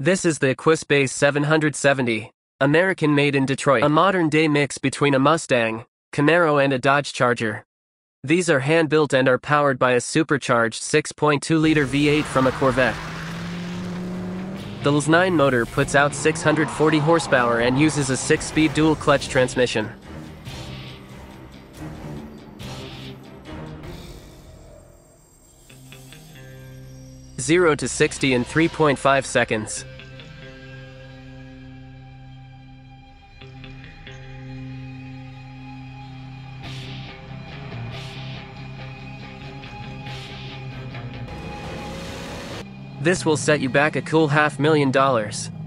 This is the Equus Bass 770, American made in Detroit. A modern-day mix between a Mustang, Camaro and a Dodge Charger. These are hand-built and are powered by a supercharged 6.2-liter V8 from a Corvette. The LS9 motor puts out 640 horsepower and uses a 6-speed dual-clutch transmission. Zero to 60 in 3.5 seconds. This will set you back a cool $500,000.